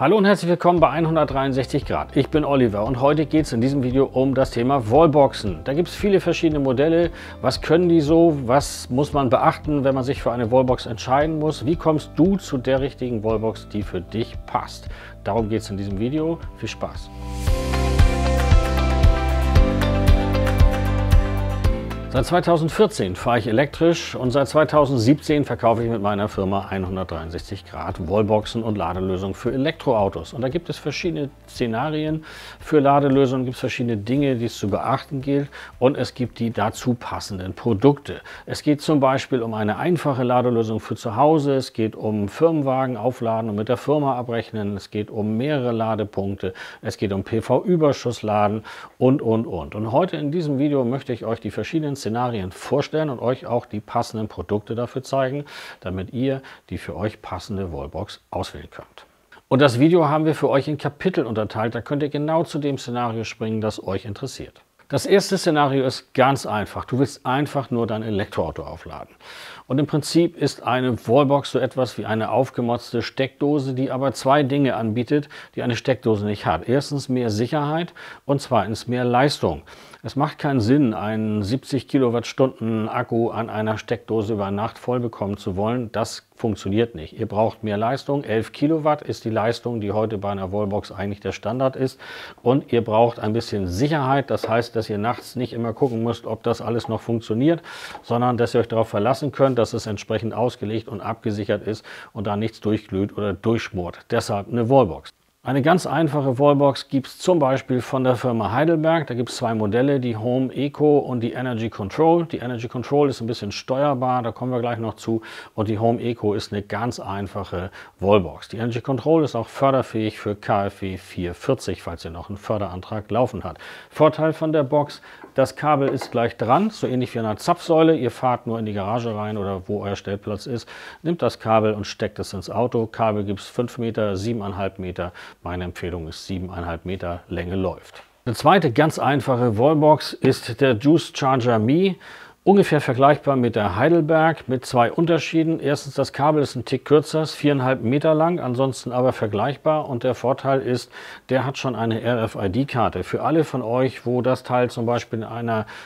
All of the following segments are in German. Hallo und herzlich willkommen bei 163 Grad. Ich bin Oliver und heute geht es in diesem Video um das Thema Wallboxen. Da gibt es viele verschiedene Modelle. Was können die so? Was muss man beachten, wenn man sich für eine Wallbox entscheiden muss? Wie kommst du zu der richtigen Wallbox, die für dich passt? Darum geht es in diesem Video. Viel Spaß! Seit 2014 fahre ich elektrisch und seit 2017 verkaufe ich mit meiner Firma 163 Grad Wallboxen und Ladelösungen für Elektroautos. Und da gibt es verschiedene Szenarien für Ladelösungen, gibt es verschiedene Dinge, die es zu beachten gilt und es gibt die dazu passenden Produkte. Es geht zum Beispiel um eine einfache Ladelösung für zu Hause, es geht um Firmenwagen aufladen und mit der Firma abrechnen, es geht um mehrere Ladepunkte, es geht um PV-Überschussladen und. Und heute in diesem Video möchte ich euch die verschiedenen Szenarien vorstellen und euch auch die passenden Produkte dafür zeigen, damit ihr die für euch passende Wallbox auswählen könnt. Und das Video haben wir für euch in Kapitel unterteilt, da könnt ihr genau zu dem Szenario springen, das euch interessiert. Das erste Szenario ist ganz einfach. Du willst einfach nur dein Elektroauto aufladen. Und im Prinzip ist eine Wallbox so etwas wie eine aufgemotzte Steckdose, die aber zwei Dinge anbietet, die eine Steckdose nicht hat. Erstens mehr Sicherheit und zweitens mehr Leistung. Es macht keinen Sinn, einen 70 Kilowattstunden Akku an einer Steckdose über Nacht voll bekommen zu wollen. Das funktioniert nicht. Ihr braucht mehr Leistung. 11 Kilowatt ist die Leistung, die heute bei einer Wallbox eigentlich der Standard ist. Und ihr braucht ein bisschen Sicherheit. Das heißt, dass ihr nachts nicht immer gucken müsst, ob das alles noch funktioniert, sondern dass ihr euch darauf verlassen könnt, dass es entsprechend ausgelegt und abgesichert ist und da nichts durchglüht oder durchschmort. Deshalb eine Wallbox. Eine ganz einfache Wallbox gibt es zum Beispiel von der Firma Heidelberg. Da gibt es zwei Modelle, die Home Eco und die Energy Control. Die Energy Control ist ein bisschen steuerbar, da kommen wir gleich noch zu. Und die Home Eco ist eine ganz einfache Wallbox. Die Energy Control ist auch förderfähig für KfW 440, falls ihr noch einen Förderantrag laufen habt. Vorteil von der Box, das Kabel ist gleich dran, so ähnlich wie einer Zapfsäule. Ihr fahrt nur in die Garage rein oder wo euer Stellplatz ist, nehmt das Kabel und steckt es ins Auto. Kabel gibt es 5 Meter, 7,5 Meter. Meine Empfehlung ist 7,5 Meter, Länge läuft. Eine zweite ganz einfache Wallbox ist der Juice Charger Me. Ungefähr vergleichbar mit der Heidelberg mit zwei Unterschieden. Erstens, das Kabel ist ein Tick kürzer, ist 4,5 Meter lang, ansonsten aber vergleichbar. Und der Vorteil ist, der hat schon eine RFID-Karte. Für alle von euch, wo das Teil zum Beispiel in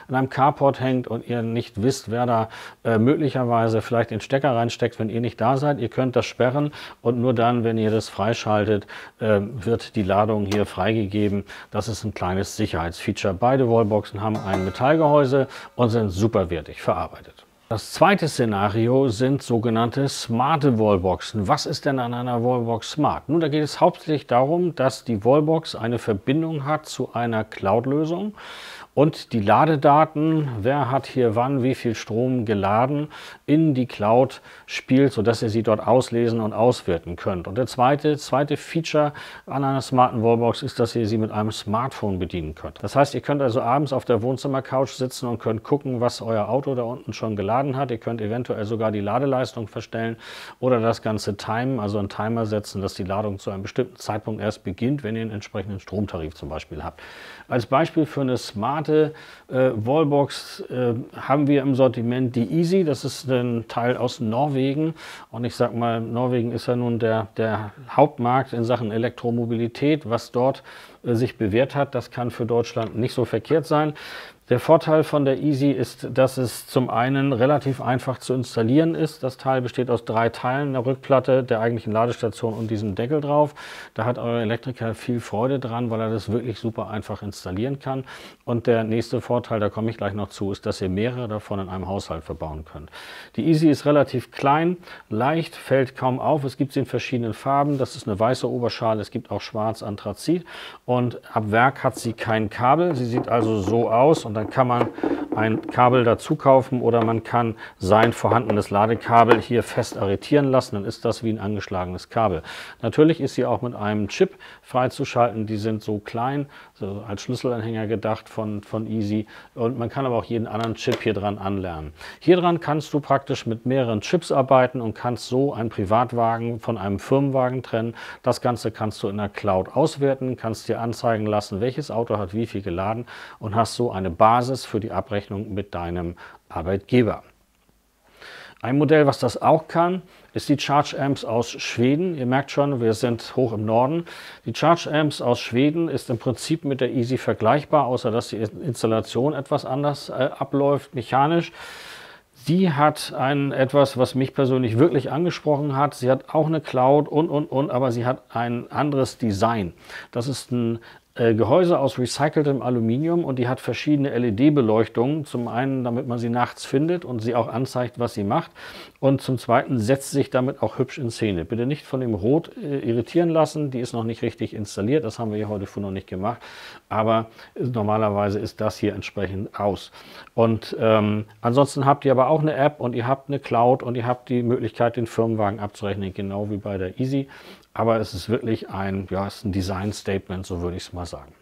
einem Carport hängt und ihr nicht wisst, wer da möglicherweise vielleicht den Stecker reinsteckt, wenn ihr nicht da seid, ihr könnt das sperren und nur dann, wenn ihr das freischaltet, wird die Ladung hier freigegeben. Das ist ein kleines Sicherheitsfeature. Beide Wallboxen haben ein Metallgehäuse und sind super verarbeitet. Das zweite Szenario sind sogenannte smarte Wallboxen. Was ist denn an einer Wallbox smart? Nun, da geht es hauptsächlich darum, dass die Wallbox eine Verbindung hat zu einer Cloud-Lösung und die Ladedaten, wer hat hier wann wie viel Strom geladen, in die Cloud spielt, sodass ihr sie dort auslesen und auswerten könnt. Und der zweite Feature an einer smarten Wallbox ist, dass ihr sie mit einem Smartphone bedienen könnt. Das heißt, ihr könnt also abends auf der Wohnzimmercouch sitzen und könnt gucken, was euer Auto da unten schon geladen hat. Ihr könnt eventuell sogar die Ladeleistung verstellen oder das Ganze timen, also einen Timer setzen, dass die Ladung zu einem bestimmten Zeitpunkt erst beginnt, wenn ihr einen entsprechenden Stromtarif zum Beispiel habt. Als Beispiel für eine smarte Wallbox haben wir im Sortiment die Easee. Das ist ein Teil aus Norwegen und ich sag mal, Norwegen ist ja nun der Hauptmarkt in Sachen Elektromobilität. Was dort sich bewährt hat, das kann für Deutschland nicht so verkehrt sein. Der Vorteil von der Easee ist, dass es zum einen relativ einfach zu installieren ist. Das Teil besteht aus 3 Teilen, einer Rückplatte, der eigentlichen Ladestation und diesem Deckel drauf. Da hat euer Elektriker viel Freude dran, weil er das wirklich super einfach installieren kann. Und der nächste Vorteil, da komme ich gleich noch zu, ist, dass ihr mehrere davon in einem Haushalt verbauen könnt. Die Easee ist relativ klein, leicht, fällt kaum auf. Es gibt sie in verschiedenen Farben. Das ist eine weiße Oberschale, es gibt auch schwarz, Anthrazit. Und ab Werk hat sie kein Kabel. Sie sieht also so aus. Und dann kann man ein Kabel dazu kaufen oder man kann sein vorhandenes Ladekabel hier fest arretieren lassen, dann ist das wie ein angeschlagenes Kabel. Natürlich ist sie auch mit einem Chip freizuschalten, die sind so klein, also als Schlüsselanhänger gedacht von Easee und man kann aber auch jeden anderen Chip hier dran anlernen. Hier dran kannst du praktisch mit mehreren Chips arbeiten und kannst so einen Privatwagen von einem Firmenwagen trennen. Das Ganze kannst du in der Cloud auswerten, kannst dir anzeigen lassen, welches Auto hat wie viel geladen und hast so eine Basis für die Abrechnung mit deinem Arbeitgeber. Ein Modell, was das auch kann, ist die Charge Amps aus Schweden. Ihr merkt schon, wir sind hoch im Norden. Die Charge Amps aus Schweden ist im Prinzip mit der Easee vergleichbar, außer dass die Installation etwas anders abläuft, mechanisch. Sie hat etwas, was mich persönlich wirklich angesprochen hat. Sie hat auch eine Cloud und, aber sie hat ein anderes Design. Das ist ein Gehäuse aus recyceltem Aluminium und die hat verschiedene LED-Beleuchtungen. Zum einen, damit man sie nachts findet und sie auch anzeigt, was sie macht. Und zum zweiten setzt sich damit auch hübsch in Szene. Bitte nicht von dem Rot irritieren lassen. Die ist noch nicht richtig installiert. Das haben wir hier heute früh noch nicht gemacht. Aber normalerweise ist das hier entsprechend aus. Und ansonsten habt ihr aber auch eine App und ihr habt eine Cloud und ihr habt die Möglichkeit, den Firmenwagen abzurechnen, genau wie bei der Easee. Aber es ist wirklich ein Design-Statement, so würde ich es mal sagen.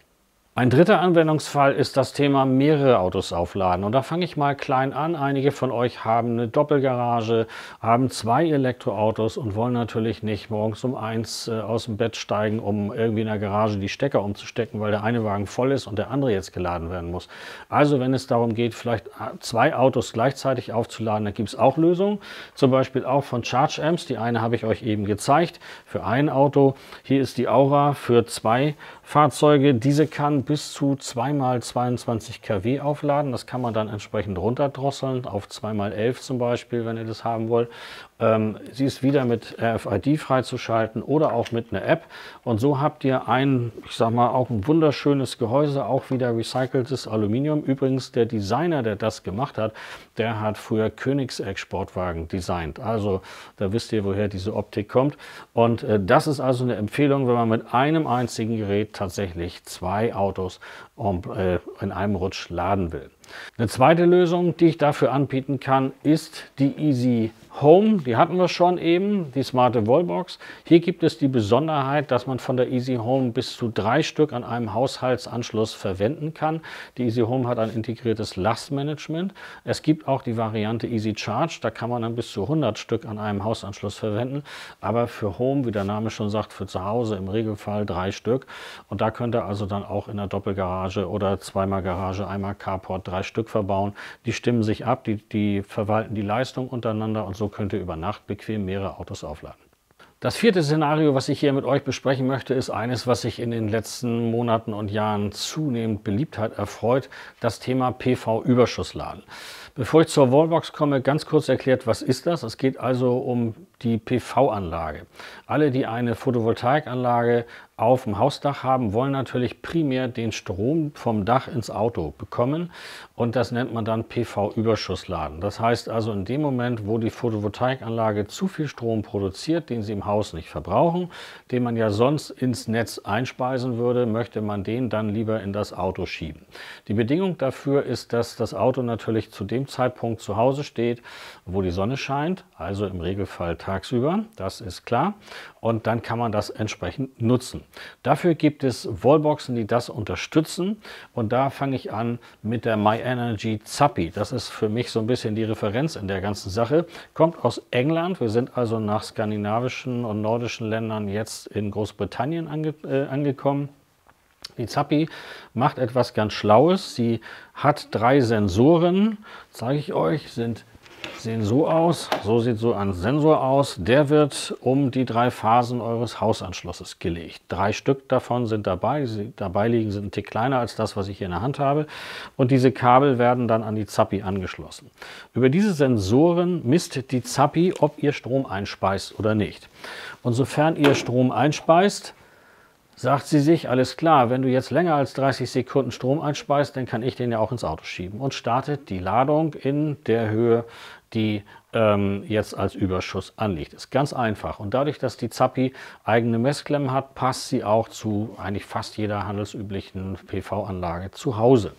Ein dritter Anwendungsfall ist das Thema mehrere Autos aufladen. Und da fange ich mal klein an. Einige von euch haben eine Doppelgarage, haben zwei Elektroautos und wollen natürlich nicht morgens um 1 aus dem Bett steigen, um irgendwie in der Garage die Stecker umzustecken, weil der eine Wagen voll ist und der andere jetzt geladen werden muss. Also wenn es darum geht, vielleicht zwei Autos gleichzeitig aufzuladen, dann gibt es auch Lösungen. Zum Beispiel auch von Charge Amps. Die eine habe ich euch eben gezeigt für ein Auto. Hier ist die Aura für zwei Fahrzeuge. Diese kann bis zu 2x22 kW aufladen. Das kann man dann entsprechend runterdrosseln auf 2x11 zum Beispiel, wenn ihr das haben wollt. Sie ist wieder mit RFID freizuschalten oder auch mit einer App. Und so habt ihr auch ein wunderschönes Gehäuse, auch wieder recyceltes Aluminium. Übrigens, der Designer, der das gemacht hat, der hat früher Koenigsegg Sportwagen designt. Also da wisst ihr, woher diese Optik kommt. Und das ist also eine Empfehlung, wenn man mit einem einzigen Gerät tatsächlich zwei Autos in einem Rutsch laden will. Eine zweite Lösung, die ich dafür anbieten kann, ist die Easee Home. Die hatten wir schon eben, die smarte Wallbox. Hier gibt es die Besonderheit, dass man von der Easee Home bis zu 3 Stück an einem Haushaltsanschluss verwenden kann. Die Easee Home hat ein integriertes Lastmanagement. Es gibt auch die Variante Easee Charge, da kann man dann bis zu 100 Stück an einem Hausanschluss verwenden. Aber für Home, wie der Name schon sagt, für zu Hause im Regelfall 3 Stück. Und da könnt ihr also dann auch in der Doppelgarage oder zweimal Garage, einmal Carport 3 Stück verbauen. Die stimmen sich ab, die verwalten die Leistung untereinander und so könnt ihr über Nacht bequem mehrere Autos aufladen. Das vierte Szenario, was ich hier mit euch besprechen möchte, ist eines, was sich in den letzten Monaten und Jahren zunehmend Beliebtheit erfreut, das Thema PV-Überschussladen. Bevor ich zur Wallbox komme, ganz kurz erklärt, was ist das? Es geht also um die PV-Anlage. Alle, die eine Photovoltaikanlage auf dem Hausdach haben, wollen natürlich primär den Strom vom Dach ins Auto bekommen und das nennt man dann PV-Überschussladen. Das heißt also, in dem Moment, wo die Photovoltaikanlage zu viel Strom produziert, den sie im Haus nicht verbrauchen, den man ja sonst ins Netz einspeisen würde, möchte man den dann lieber in das Auto schieben. Die Bedingung dafür ist, dass das Auto natürlich zu dem Zeitpunkt zu Hause steht, wo die Sonne scheint, also im Regelfall tagsüber, das ist klar, und dann kann man das entsprechend nutzen. Dafür gibt es Wallboxen, die das unterstützen und da fange ich an mit der myenergi Zappi. Das ist für mich so ein bisschen die Referenz in der ganzen Sache. Kommt aus England, wir sind also nach skandinavischen und nordischen Ländern jetzt in Großbritannien angekommen. Die Zappi macht etwas ganz Schlaues. Sie hat 3 Sensoren, zeige ich euch, sehen so aus, so sieht so ein Sensor aus. Der wird um die 3 Phasen eures Hausanschlusses gelegt. 3 Stück davon sind dabei, die dabei liegen, sind ein Tick kleiner als das, was ich hier in der Hand habe. Und diese Kabel werden dann an die Zappi angeschlossen. Über diese Sensoren misst die Zappi, ob ihr Strom einspeist oder nicht. Und sofern ihr Strom einspeist, sagt sie sich, alles klar, wenn du jetzt länger als 30 Sekunden Strom einspeist, dann kann ich den ja auch ins Auto schieben und startet die Ladung in der Höhe, die jetzt als Überschuss anliegt. Ist ganz einfach. Und dadurch, dass die Zappi eigene Messklemmen hat, passt sie auch zu eigentlich fast jeder handelsüblichen PV-Anlage zu Hause.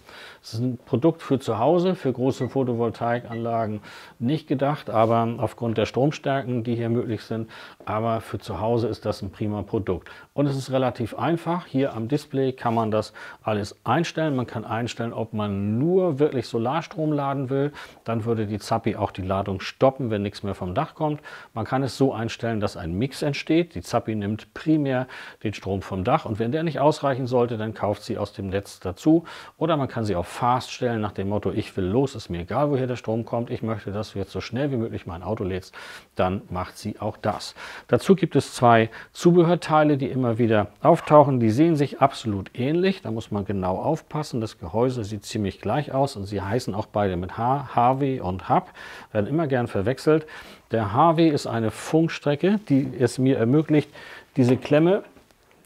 Es ist ein Produkt für zu Hause, für große Photovoltaikanlagen nicht gedacht, aber aufgrund der Stromstärken, die hier möglich sind, aber für zu Hause ist das ein prima Produkt. Und es ist relativ einfach. Hier am Display kann man das alles einstellen. Man kann einstellen, ob man nur wirklich Solarstrom laden will. Dann würde die Zappi auch die Ladung steuern stoppen, wenn nichts mehr vom Dach kommt. Man kann es so einstellen, dass ein Mix entsteht. Die Zappi nimmt primär den Strom vom Dach und wenn der nicht ausreichen sollte, dann kauft sie aus dem Netz dazu. Oder man kann sie auf Fast stellen nach dem Motto, ich will los, ist mir egal, woher der Strom kommt. Ich möchte, dass du jetzt so schnell wie möglich mein Auto lädst. Dann macht sie auch das. Dazu gibt es zwei Zubehörteile, die immer wieder auftauchen. Die sehen sich absolut ähnlich. Da muss man genau aufpassen. Das Gehäuse sieht ziemlich gleich aus und sie heißen auch beide mit H, HW und Hub. Werden immer gern verwechselt. Der HW ist eine Funkstrecke, die es mir ermöglicht, diese Klemme,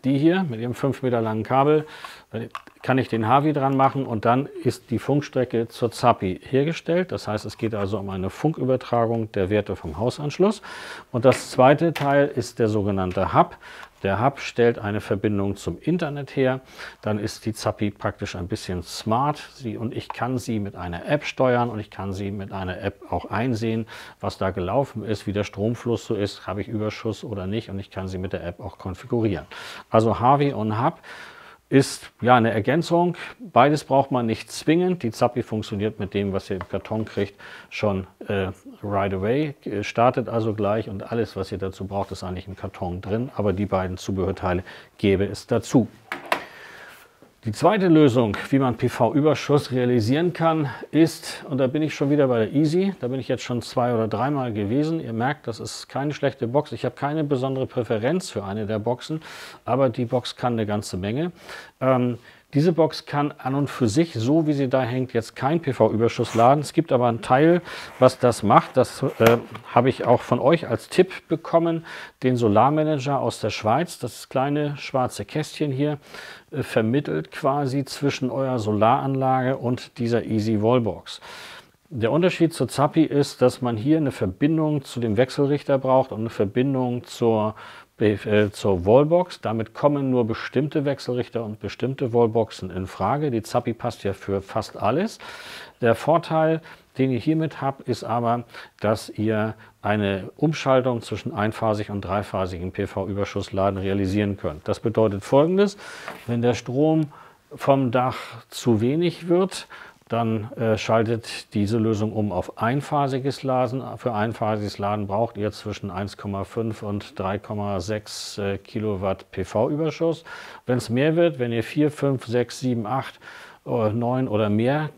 die hier mit ihrem 5 Meter langen Kabel, kann ich den HW dran machen und dann ist die Funkstrecke zur Zappi hergestellt. Das heißt, es geht also um eine Funkübertragung der Werte vom Hausanschluss. Und das zweite Teil ist der sogenannte Hub. Der Hub stellt eine Verbindung zum Internet her. Dann ist die Zappi praktisch ein bisschen smart. Ich kann sie mit einer App steuern und ich kann sie mit einer App auch einsehen, was da gelaufen ist, wie der Stromfluss so ist, habe ich Überschuss oder nicht. Und ich kann sie mit der App auch konfigurieren. Also HW und Hub ist ja eine Ergänzung. Beides braucht man nicht zwingend. Die Zappi funktioniert mit dem, was ihr im Karton kriegt, schon right away. Startet also gleich und alles, was ihr dazu braucht, ist eigentlich im Karton drin. Aber die beiden Zubehörteile gäbe es dazu. Die zweite Lösung, wie man PV-Überschuss realisieren kann, ist, und da bin ich schon wieder bei der Easee, da bin ich jetzt schon 2- oder 3-mal gewesen. Ihr merkt, das ist keine schlechte Box. Ich habe keine besondere Präferenz für eine der Boxen, aber die Box kann eine ganze Menge. Diese Box kann an und für sich, so wie sie da hängt, jetzt keinen PV-Überschuss laden. Es gibt aber einen Teil, was das macht. Das habe ich auch von euch als Tipp bekommen. Den Solarmanager aus der Schweiz, das kleine schwarze Kästchen hier, vermittelt quasi zwischen eurer Solaranlage und dieser Easee Wallbox. Der Unterschied zur Zappi ist, dass man hier eine Verbindung zu dem Wechselrichter braucht und eine Verbindung zur Wallbox. Damit kommen nur bestimmte Wechselrichter und bestimmte Wallboxen in Frage. Die Zappi passt ja für fast alles. Der Vorteil, den ihr hiermit habt, ist aber, dass ihr eine Umschaltung zwischen einphasig und dreiphasigen PV-Überschussladen realisieren könnt. Das bedeutet Folgendes: Wenn der Strom vom Dach zu wenig wird, dann schaltet diese Lösung um auf einphasiges Laden. Für einphasiges Laden braucht ihr zwischen 1,5 und 3,6 Kilowatt PV-Überschuss. Wenn es mehr wird, wenn ihr 4, 5, 6, 7, 8, 9 oder mehr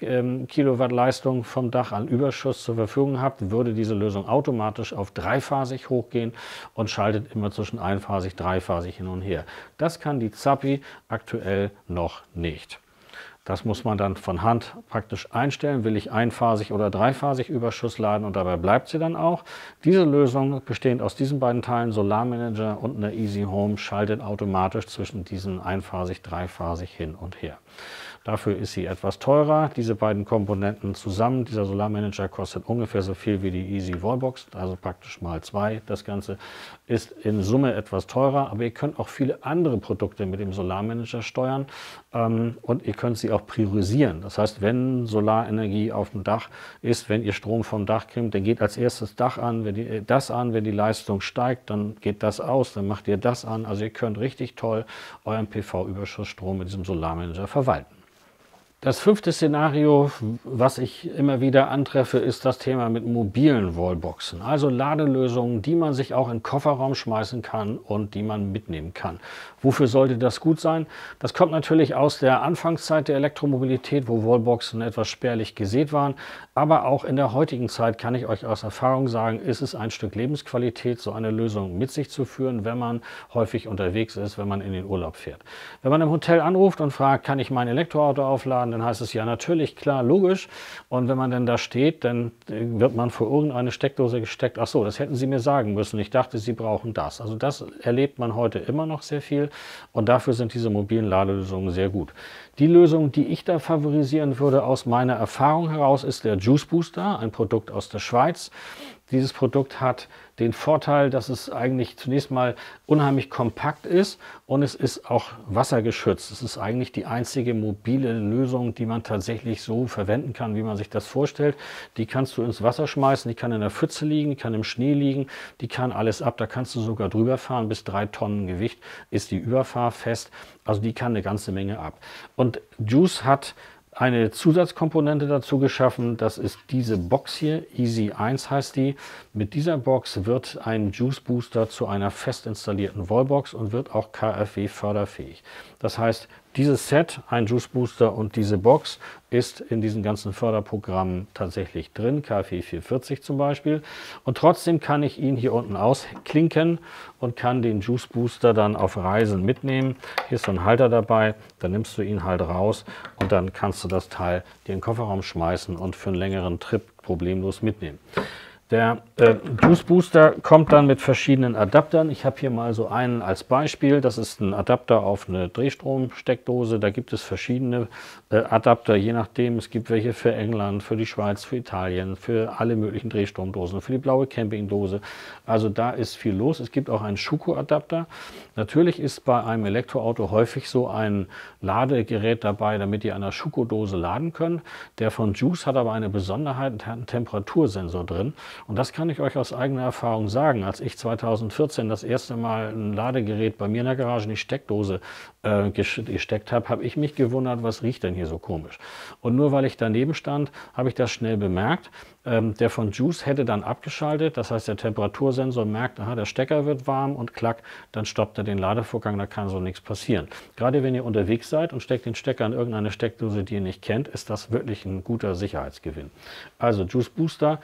Kilowatt Leistung vom Dach an Überschuss zur Verfügung habt, würde diese Lösung automatisch auf dreiphasig hochgehen und schaltet immer zwischen einphasig, dreiphasig hin und her. Das kann die Zappi aktuell noch nicht. Das muss man dann von Hand praktisch einstellen. Will ich einphasig oder dreiphasig Überschuss laden und dabei bleibt sie dann auch. Diese Lösung, bestehend aus diesen beiden Teilen, Solarmanager und einer Easee Home, schaltet automatisch zwischen diesen einphasig, dreiphasig hin und her. Dafür ist sie etwas teurer. Diese beiden Komponenten zusammen, dieser Solarmanager kostet ungefähr so viel wie die Easee Wallbox, also praktisch mal 2. Das Ganze ist in Summe etwas teurer, aber ihr könnt auch viele andere Produkte mit dem Solarmanager steuern und ihr könnt sie auch priorisieren. Das heißt, wenn Solarenergie auf dem Dach ist, wenn ihr Strom vom Dach kriegt, dann geht als erstes wenn die Leistung steigt, dann geht das aus, dann macht ihr das an. Also ihr könnt richtig toll euren PV-Überschussstrom mit diesem Solarmanager verwalten. Das fünfte Szenario, was ich immer wieder antreffe, ist das Thema mit mobilen Wallboxen. Also Ladelösungen, die man sich auch in den Kofferraum schmeißen kann und die man mitnehmen kann. Wofür sollte das gut sein? Das kommt natürlich aus der Anfangszeit der Elektromobilität, wo Wallboxen etwas spärlich gesät waren. Aber auch in der heutigen Zeit kann ich euch aus Erfahrung sagen, ist es ein Stück Lebensqualität, so eine Lösung mit sich zu führen, wenn man häufig unterwegs ist, wenn man in den Urlaub fährt. Wenn man im Hotel anruft und fragt, kann ich mein Elektroauto aufladen? Dann heißt es ja natürlich, klar, logisch. Und wenn man dann da steht, dann wird man vor irgendeine Steckdose gesteckt. Ach so, das hätten Sie mir sagen müssen. Ich dachte, Sie brauchen das. Also das erlebt man heute immer noch sehr viel. Und dafür sind diese mobilen Ladelösungen sehr gut. Die Lösung, die ich da favorisieren würde, aus meiner Erfahrung heraus, ist der Juice Booster, ein Produkt aus der Schweiz. Dieses Produkt hat den Vorteil, dass es eigentlich zunächst mal unheimlich kompakt ist und es ist auch wassergeschützt. Es ist eigentlich die einzige mobile Lösung, die man tatsächlich so verwenden kann, wie man sich das vorstellt. Die kannst du ins Wasser schmeißen, die kann in der Pfütze liegen, die kann im Schnee liegen, die kann alles ab. Da kannst du sogar drüber fahren, bis 3 Tonnen Gewicht ist die überfahrfest. Also die kann eine ganze Menge ab. Und Juice hat eine Zusatzkomponente dazu geschaffen. Das ist diese Box hier, Easee 1 heißt die. Mit dieser Box wird ein Juice Booster zu einer fest installierten Wallbox und wird auch KfW förderfähig. Das heißt, dieses Set, ein Juice Booster und diese Box, ist in diesen ganzen Förderprogrammen tatsächlich drin, KfW 440 zum Beispiel. Und trotzdem kann ich ihn hier unten ausklinken und kann den Juice Booster dann auf Reisen mitnehmen. Hier ist so ein Halter dabei, dann nimmst du ihn halt raus und dann kannst du das Teil dir in den Kofferraum schmeißen und für einen längeren Trip problemlos mitnehmen. Der Juice Booster kommt dann mit verschiedenen Adaptern. Ich habe hier mal so einen als Beispiel. Das ist ein Adapter auf eine Drehstromsteckdose. Da gibt es verschiedene Adapter, je nachdem. Es gibt welche für England, für die Schweiz, für Italien, für alle möglichen Drehstromdosen, für die blaue Campingdose. Also da ist viel los. Es gibt auch einen Schuko-Adapter. Natürlich ist bei einem Elektroauto häufig so ein Ladegerät dabei, damit ihr an der Schuko-Dose laden könnt. Der von Juice hat aber eine Besonderheit, hat einen Temperatursensor drin. Und das kann ich euch aus eigener Erfahrung sagen. Als ich 2014 das erste Mal ein Ladegerät bei mir in der Garage in die Steckdose gesteckt habe, habe ich mich gewundert, was riecht denn hier so komisch. Und nur weil ich daneben stand, habe ich das schnell bemerkt. Der von Juice hätte dann abgeschaltet. Das heißt, der Temperatursensor merkt, aha, der Stecker wird warm und klack, dann stoppt er den Ladevorgang. Da kann so nichts passieren. Gerade wenn ihr unterwegs seid und steckt den Stecker in irgendeine Steckdose, die ihr nicht kennt, ist das wirklich ein guter Sicherheitsgewinn. Also Juice Booster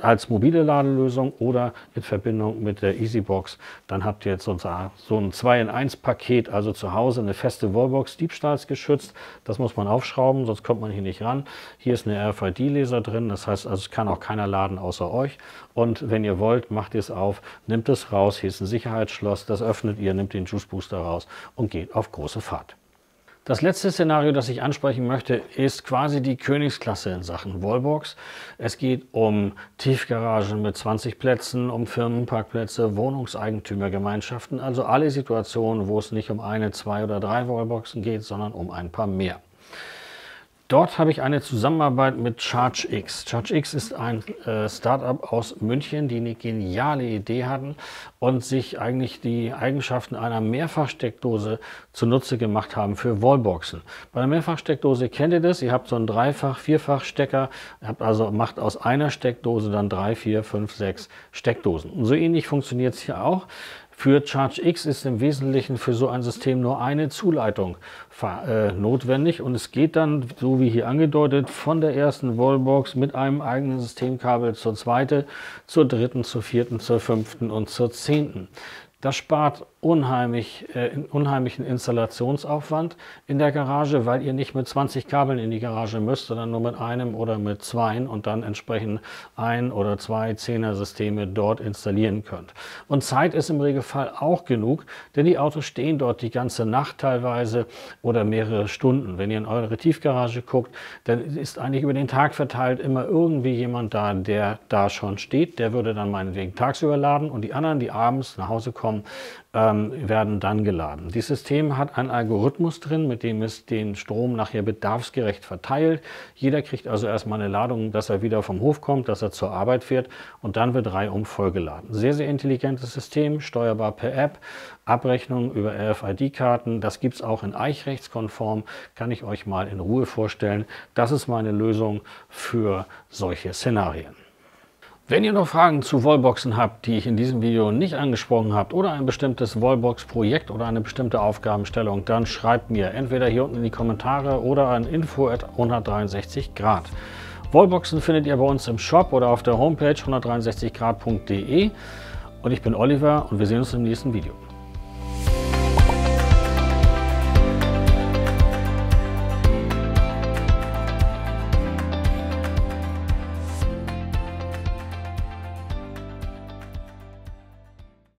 als mobile Ladelösung oder in Verbindung mit der Easee Box, dann habt ihr jetzt so ein 2-in-1-Paket, also zu Hause eine feste Wallbox, diebstahlsgeschützt. Das muss man aufschrauben, sonst kommt man hier nicht ran. Hier ist eine RFID-Laser drin, das heißt, also es kann auch keiner laden außer euch. Und wenn ihr wollt, macht ihr es auf, nehmt es raus, hier ist ein Sicherheitsschloss, das öffnet ihr, nehmt den Juice Booster raus und geht auf große Fahrt. Das letzte Szenario, das ich ansprechen möchte, ist quasi die Königsklasse in Sachen Wallbox. Es geht um Tiefgaragen mit 20 Plätzen, um Firmenparkplätze, Wohnungseigentümergemeinschaften, also alle Situationen, wo es nicht um eine, 2 oder 3 Wallboxen geht, sondern um ein paar mehr. Dort habe ich eine Zusammenarbeit mit ChargeX. ChargeX ist ein Startup aus München, die eine geniale Idee hatten und sich eigentlich die Eigenschaften einer Mehrfachsteckdose zunutze gemacht haben für Wallboxen. Bei einer Mehrfachsteckdose kennt ihr das, ihr habt so einen Dreifach-, Vierfach-Stecker, also macht aus einer Steckdose dann 3, 4, 5, 6 Steckdosen. Und so ähnlich funktioniert es hier auch. Für ChargeX ist im Wesentlichen für so ein System nur eine Zuleitung notwendig und es geht dann, so wie hier angedeutet, von der ersten Wallbox mit einem eigenen Systemkabel zur zweiten, zur dritten, zur vierten, zur fünften und zur zehnten. Das spart unheimlichen Installationsaufwand in der Garage, weil ihr nicht mit 20 Kabeln in die Garage müsst, sondern nur mit einem oder mit 2 und dann entsprechend 1 oder 2 Zehner-Systeme dort installieren könnt. Und Zeit ist im Regelfall auch genug, denn die Autos stehen dort die ganze Nacht teilweise oder mehrere Stunden. Wenn ihr in eure Tiefgarage guckt, dann ist eigentlich über den Tag verteilt immer irgendwie jemand da, der da schon steht. Der würde dann meinetwegen tagsüber laden und die anderen, die abends nach Hause kommen, werden dann geladen. Dieses System hat einen Algorithmus drin, mit dem es den Strom nachher bedarfsgerecht verteilt. Jeder kriegt also erstmal eine Ladung, dass er wieder vom Hof kommt, dass er zur Arbeit fährt und dann wird reihum vollgeladen. Sehr, sehr intelligentes System, steuerbar per App, Abrechnung über RFID-Karten. Das gibt es auch in eichrechtskonform, kann ich euch mal in Ruhe vorstellen. Das ist meine Lösung für solche Szenarien. Wenn ihr noch Fragen zu Wallboxen habt, die ich in diesem Video nicht angesprochen habe oder ein bestimmtes Wallbox-Projekt oder eine bestimmte Aufgabenstellung, dann schreibt mir entweder hier unten in die Kommentare oder an info@163grad. Wallboxen findet ihr bei uns im Shop oder auf der Homepage 163grad.de und ich bin Oliver und wir sehen uns im nächsten Video.